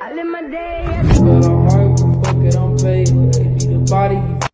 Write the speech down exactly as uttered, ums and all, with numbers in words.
I live my day. But I'm hard, fuck it, I'm paid. They be the body.